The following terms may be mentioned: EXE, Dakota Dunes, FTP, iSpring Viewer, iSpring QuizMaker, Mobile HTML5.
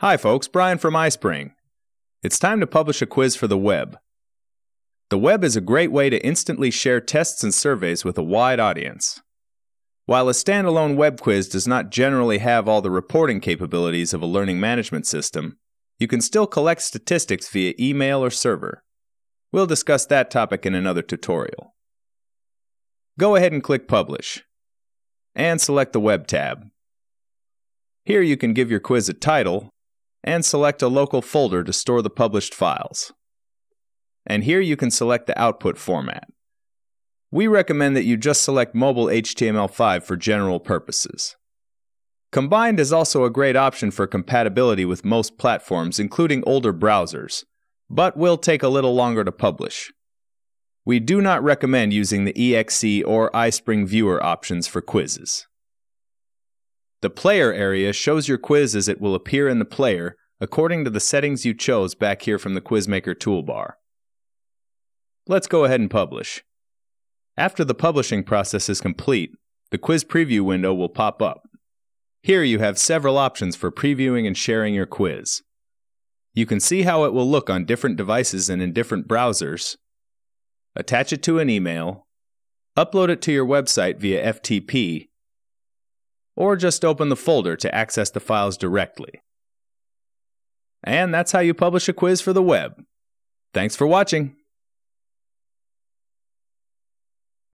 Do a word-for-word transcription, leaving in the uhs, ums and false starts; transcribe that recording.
Hi folks, Brian from iSpring. It's time to publish a quiz for the web. The web is a great way to instantly share tests and surveys with a wide audience. While a standalone web quiz does not generally have all the reporting capabilities of a learning management system, you can still collect statistics via email or server. We'll discuss that topic in another tutorial. Go ahead and click Publish, and select the Web tab. Here you can give your quiz a title, and select a local folder to store the published files. And here you can select the output format. We recommend that you just select Mobile H T M L five for general purposes. Combined is also a great option for compatibility with most platforms, including older browsers, but will take a little longer to publish. We do not recommend using the E X E or iSpring Viewer options for quizzes. The player area shows your quiz as it will appear in the player according to the settings you chose back here from the QuizMaker toolbar. Let's go ahead and publish. After the publishing process is complete, the quiz preview window will pop up. Here you have several options for previewing and sharing your quiz. You can see how it will look on different devices and in different browsers, attach it to an email, upload it to your website via F T P, or just open the folder to access the files directly. And that's how you publish a quiz for the web. Thanks for watching.